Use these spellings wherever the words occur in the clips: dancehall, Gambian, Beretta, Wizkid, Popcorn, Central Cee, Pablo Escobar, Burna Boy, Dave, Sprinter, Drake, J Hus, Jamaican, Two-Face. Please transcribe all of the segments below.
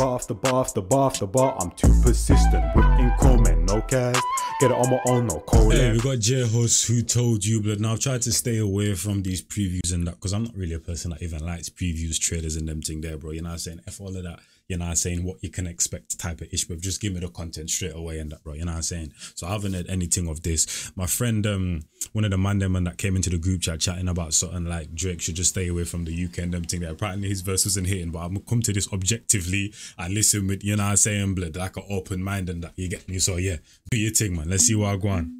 After bar. I'm too persistent with incoming, no cash. Get it on my own, no cold. Hey, we got J Hus, Who Told You, but now I've tried to stay away from these previews and that, because I'm not really a person that even likes previews, trailers and them thing there, bro. You know what I'm saying? F all of that. You know what I'm saying? What you can expect type of ish, but just give me the content straight away and that, bro. You know what I'm saying? So I haven't heard anything of this. My friend, one of the man that came into the group chat chatting about something like Drake should just stay away from the UK and them thing there. Apparently his verse wasn't hitting, but I'm gonna come to this objectively. I listen with, you know what I'm saying, blood, like an open mind and that, you get me? So yeah, do your thing, man. Let's see what I go on.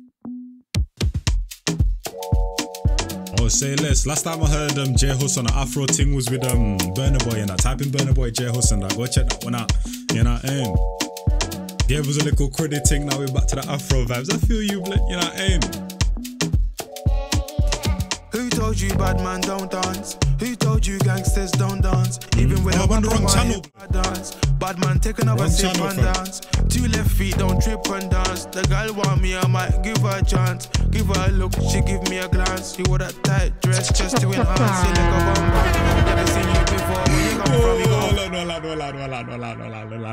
Say less. Last time I heard J Hus on the Afro thing was with Burna Boy and that. Type in Burna Boy J Hus and that. Go check that one out. You know what I mean? Yeah, it was a little credit thing. Now we're back to the Afro vibes. I feel you, Blake. You know what I mean? Who told you bad man don't dance? Who told you gangsters don't dance? Even when I'm on the wrong channel. Bad man take another sip and dance. Two left feet, don't trip and dance. The girl want me, I might give her a chance. Give her a look, she give me a glance. You wore that tight dress just to enhance. You look a bomb. Never seen you before. Where you come from?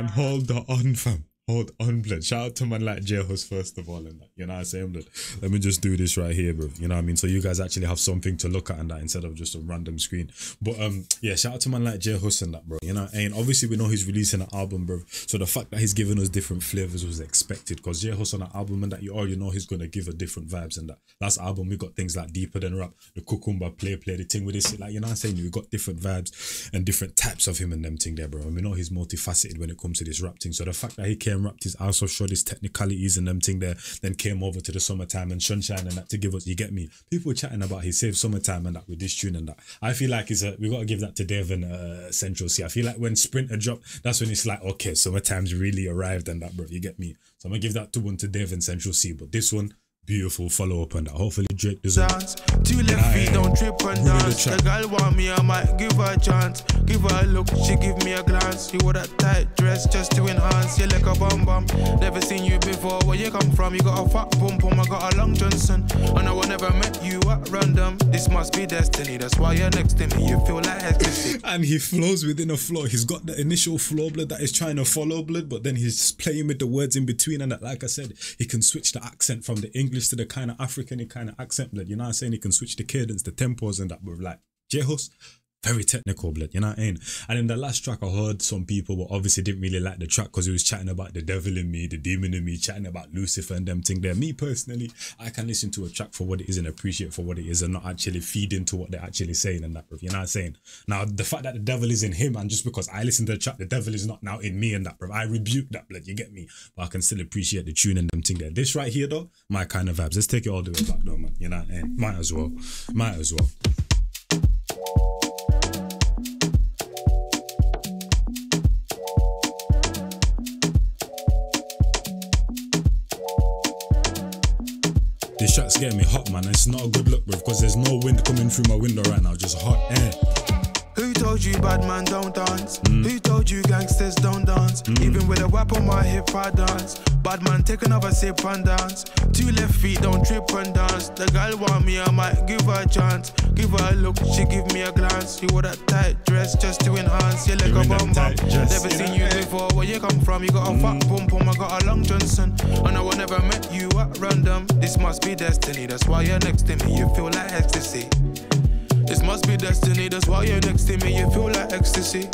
You go. Hold on, fam. Hold on, blood. Shout out to man like J Hus first of all and that. You know what I'm saying, blood? Let me just do this right here, bro. You know what I mean? So you guys actually have something to look at and that instead of just a random screen. But yeah, shout out to man like J Hus and that, bro. You know what I mean? Obviously we know he's releasing an album, bro. So the fact that he's giving us different flavors was expected, because J Hus on an album and that, you already know he's gonna give a different vibes and that. Last album we got things like Deeper Than Rap, the Kukumba play the thing with this, like, you know what I'm saying? We got different vibes and different types of him and them thing there, bro. And we know he's multifaceted when it comes to this rap thing. So the fact that he came rapped his ass off, showed his technicalities and them thing there, then came over to the Summertime and Sunshine and that to give us, you get me, people chatting about his Save Summertime and that with this tune and that. I feel like it's we got to give that to Dave and Central Cee. I feel like when Sprinter dropped, that's when it's like, okay, Summertime's really arrived and that, bro, you get me? So I'm gonna give that to Dave and Central Cee, but this one, beautiful follow up and that. Hopefully Drake does dance. Two left feet, don't trip and dance. The girl want me, I might give her a chance. Give her a look, she give me a glance. You wore that tight dress just to enhance. You like a bum bum. Never seen you before. Where you come from? You got a fat bum bum. I got a long Johnson. And I will never met you at random. This must be destiny. That's why you're next to me. You feel like ecstasy. And he flows within a flow. He's got the initial flow, blood, that is trying to follow, blood, but then he's playing with the words in between and that. Like I said, he can switch the accent from the English to the kind of African kind of accent, blood, you know what I'm saying? You can switch the cadence, the tempos and that, with like J Hus, very technical, blood, you know what I mean? And in the last track I heard some people were obviously didn't really like the track because he was chatting about the devil in me, the demon in me, chatting about Lucifer and them thing there. Me personally, I can listen to a track for what it is and appreciate for what it is and not actually feed into what they're actually saying and that, bro, you know what I'm saying? Now the fact that the devil is in him, and just because I listen to the track, the devil is not now in me and that, bro, I rebuke that, blood, you get me? But I can still appreciate the tune and them thing there. This right here though, my kind of vibes. Let's take it all the way back though, man, you know what I mean? Might as well. This track's getting me hot, man. It's not a good look, bro, because there's no wind coming through my window right now. Just hot air. Who told you bad man don't dance? Who told you gangsters don't dance? Even with a whip on my hip, I dance. Bad man take another sip and dance. Two left feet, don't trip and dance. The girl want me, I might give her a chance. Give her a look, she give me a glance. You wore that tight dress just to enhance. You like a bum bum. Never seen you before. Where you come from? You got a fat bum bum. I got a long Johnson. And I will never met you at random. This must be destiny. That's why you're next to me. You feel like ecstasy. This must be destiny, that's why you're next to me, you feel like ecstasy.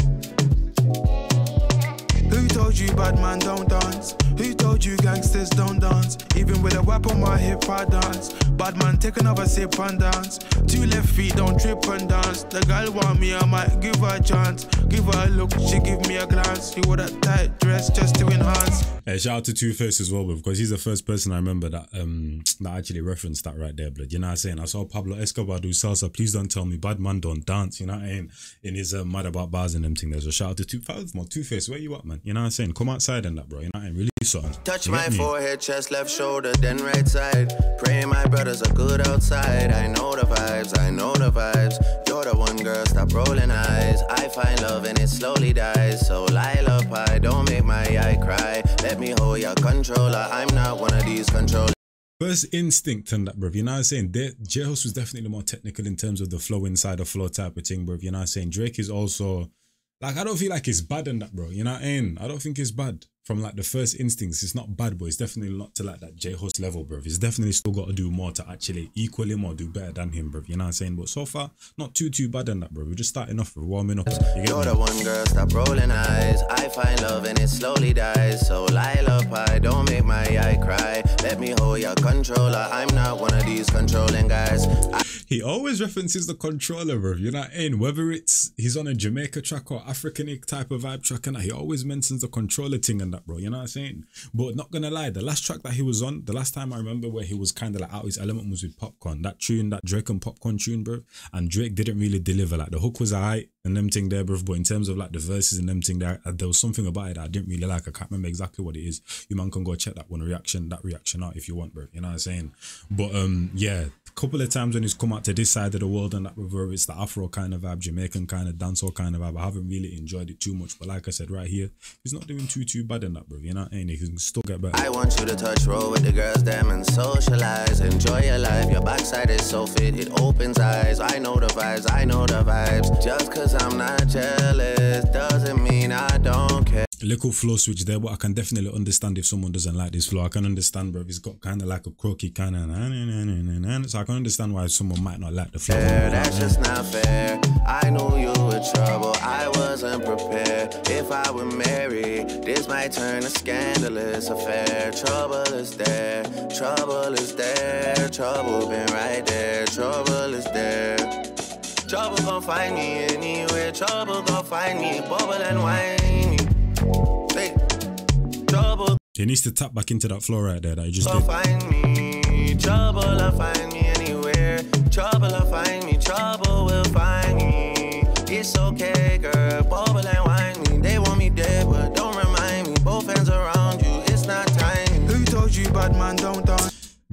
Who told you bad man don't dance? Who told you gangsters don't dance? Even with a whip on my hip, I dance. Bad man take another sip and dance. Two left feet, don't trip and dance. The girl want me, I might give her a chance. Give her a look, she give me a glance. You wore that tight dress just to enhance. Hey, shout out to Two-Face as well, because he's the first person I remember that that actually referenced that right there, blood. You know what I'm saying? I saw Pablo Escobar do salsa. Please don't tell me bad man don't dance. You know what I mean? In his mad about bars and them thing. There's a shout out to Two-Face. My Two-Face, where you at, man? You know what I'm saying? Come outside and that, bro. You know what I mean? Really something. Touch my forehead, chest, left shoulder, then right side. Pray my brothers are good outside. I know the vibes, I know the vibes. You're the one girl, stop rolling eyes. I find love and it slowly dies. So lullaby, don't make my eye cry. Let me hold your controller. I'm not one of these controllers. First instinct and that, bruv, you know what I'm saying? J Hus was definitely the more technical in terms of the flow inside the flow type of thing, bruv, you know what I'm saying? Drake is also Like, I don't feel like it's bad in that, bro. You know what I mean? I don't think it's bad. From like the first instincts, it's not bad, but it's definitely not to like that J Hus level, bro. He's definitely still got to do more to actually equal him or do better than him, bro. You know what I'm saying? But so far, not too bad in that, bro. We're just starting off, we're warming up. You're the one, girl, stop rolling eyes. I find love and it slowly dies. So lullaby, don't make my eye cry. Let me hold your controller. I'm not one of these controlling guys. He always references the controller, bro. You know what I mean? Whether it's he's on a Jamaica track or Africanic type of vibe track, and he always mentions the controller thing and that, bro. You know what I'm saying? But not gonna lie, the last track that he was on, the last time I remember where he was kind of like out his element was with Popcorn. That tune, that Drake and Popcorn tune, bro. And Drake didn't really deliver. Like the hook was alright and them thing there, bro. But in terms of like the verses and them thing there was something about it that I didn't really like. I can't remember exactly what it is. You man can go check that one reaction, out if you want, bro. You know what I'm saying? But yeah. Couple of times when he's come out to this side of the world and that, whether it's the Afro kind of vibe, Jamaican kind of dancehall kind of vibe, I haven't really enjoyed it too much. But like I said right here, he's not doing too bad in that, bro. You know what I mean? He can still get better. I want you to touch, roll with the girls, damn, and socialize. Enjoy your life. Your backside is so fit, it opens eyes. I know the vibes, I know the vibes. Just cause I'm not jealous doesn't mean I don't care. A little flow switch there, but I can definitely understand if someone doesn't like this flow. I can understand, bro. He's got kind of like a croaky kind of so I can understand why someone might not like the flow. That's just not fair. I knew you were trouble. I wasn't prepared. If I were married, this might turn a scandalous affair. Trouble is there. Trouble is there. Trouble been right there. Trouble is there. Trouble gon' find me anywhere. Trouble gon' find me. Bubble and whiny. He needs to tap back into that floor right there that he just did. Find me, trouble will find me anywhere. Trouble will find me, trouble will find me. It's okay, girl, bubble and wine me. They want me dead, but don't remind me. Both hands around you, it's not time. Who told you bad man don't?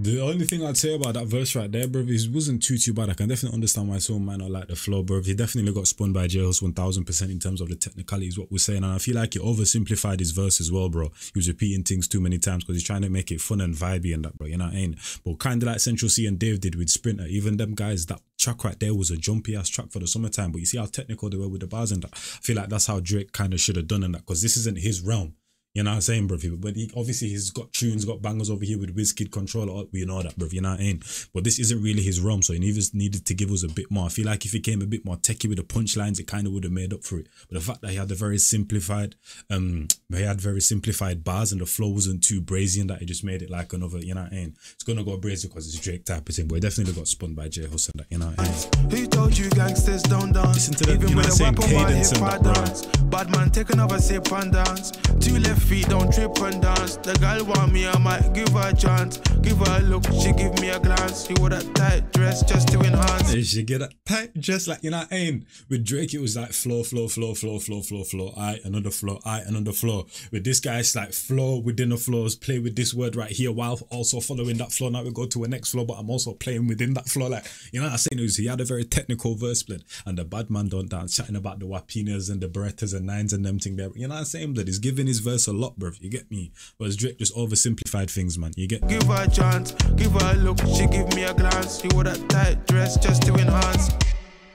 The only thing I'd say about that verse right there, bro, is it wasn't too bad. I can definitely understand why someone might not like the flow, bro. He definitely got spun by J Hus 1000% in terms of the technicalities, what we're saying. And I feel like he oversimplified his verse as well, bro. He was repeating things too many times because he's trying to make it fun and vibey and that, bro. You know what I mean? But kind of like Central Cee and Dave did with Sprinter. Even them guys, that track right there was a jumpy ass track for the summertime. But you see how technical they were with the bars and that. I feel like that's how Drake kind of should have done and that, because this isn't his realm. You know what I'm saying, bro? But he, obviously he's got tunes, got bangers over here with Wizkid, Controller, we know that, bro. You know what I mean? But this isn't really his realm, so he needed to give us a bit more. I feel like if he came a bit more techie with the punchlines, it kind of would have made up for it. But the fact that he had very simplified bars and the flow wasn't too brazy and that, it just made it like another, you know what I mean? It's gonna go brazy because it's Drake type of thing, but he definitely got spun by J Hus and that, you know what I mean? Who told you gangsters don't dance? Listen to that, you know what I'm saying? Cadence and that, bro. Bad man, take another sip and dance. Two left feet, don't trip and dance. The girl want me, I might give her a chance. Give her a look, she give me a glance. She wore that tight dress just to enhance. Did she get that tight dress, like, you know what I mean? With Drake, it was like flow, flow, flow, flow, flow, flow, flow. Aight, another flow, aight, another flow. With this guy, it's like flow within the flows. Play with this word right here while also following that flow. Now we go to a next flow, but I'm also playing within that flow. Like, you know what I'm saying? It was, he had a very technical verse split. And the bad man don't dance, chatting about the Wapinas and the Berettas and Nines and them thing there. You know what I'm saying? That he's giving his verse a lot, bruv. You get me? Whereas Drake just oversimplified things, man. You get me? Give her a chance, give her a look, she give me a glance. She wore that tight dress just to enhance.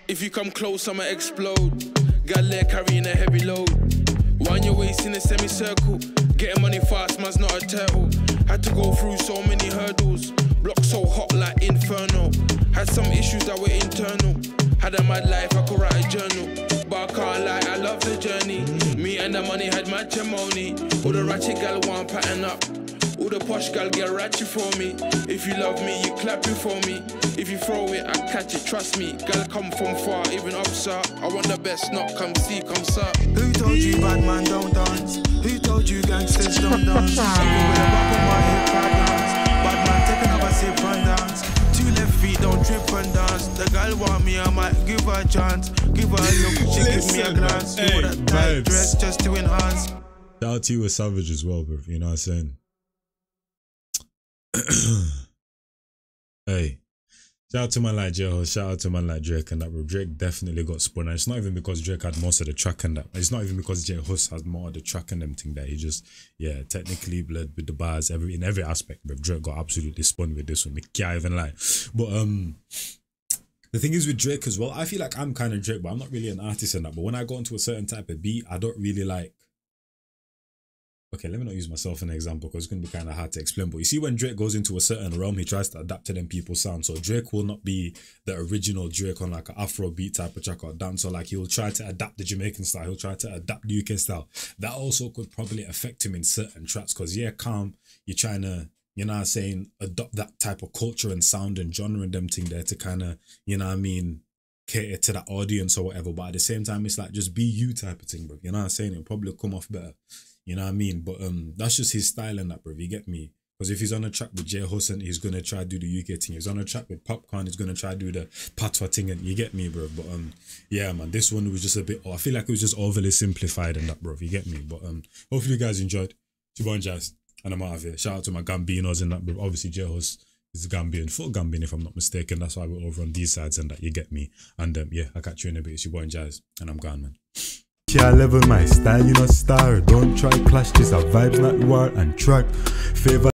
If you come close, I'ma explode. Got there carrying a heavy load. Wind your waist in a semicircle. Getting money fast, man's not a turtle. Had to go through so many hurdles. Block so hot like inferno. Had some issues that were internal. Had a mad life, I could write a journal. But I can't lie, I love the journey. Me and the money had matrimony. All the ratchet gal want pattern up. All the posh gal get ratchet for me. If you love me, you clap it for me. If you throw it, I catch it, trust me. Gal come from far, even up, sir. I want the best, not come see, come sir. Who told you bad man don't dance? Who told you gangsters don't dance? Bad man take another sip and dance. Two left feet, don't trip and dance. The girl want me, I might give her a chance. Give her a look, she give me a glance. Hey, wore that tight dress just to enhance. Shout out to you, a savage as well, bro. You know what I'm saying? Hey, shout out to man like J Hus, shout out to man like Drake and that, bro. Drake definitely got spun, and it's not even because Drake had most of the track and that. It's not even because J Hus has more of the track and them thing that he just, yeah, technically bled with the bars in every aspect, but Drake got absolutely spun with this one. I can't even lie. But The thing is with Drake as well, I feel like I'm kind of Drake, but I'm not really an artist in that. But when I go into a certain type of beat, I don't really like... Okay, let me not use myself as an example because it's going to be kind of hard to explain. But you see, when Drake goes into a certain realm, he tries to adapt to them people's sound. So Drake will not be the original Drake on like an Afrobeat type of track or dance. So like he will try to adapt the Jamaican style. He'll try to adapt the UK style. That also could probably affect him in certain tracks because, yeah, calm, you're trying to, you know what I'm saying, adopt that type of culture and sound and genre and them thing there to kind of, you know what I mean, cater to that audience or whatever. But at the same time, it's like just be you type of thing, bro. You know what I'm saying? It'll probably come off better. You know what I mean? But that's just his style and that, bro. You get me? Because if he's on a track with J Hus, he's going to try to do the UK thing. He's on a track with Popcorn, he's going to try to do the patwa thing. And you get me, bro? But yeah, man, this one was just a bit... I feel like it was just overly simplified and that, bro. You get me? But hopefully you guys enjoyed. Chibon Jazz. And I'm out of here. Shout out to my Gambinos and that, bro. Obviously, J Hus is Gambian. Full Gambian, if I'm not mistaken. That's why we're over on these sides and that. You get me? And yeah, I'll catch you in a bit. It's your boy Jazz. And I'm gone, man. I level my style, you know, star. Don't try clash, this a vibes not war and track. Favor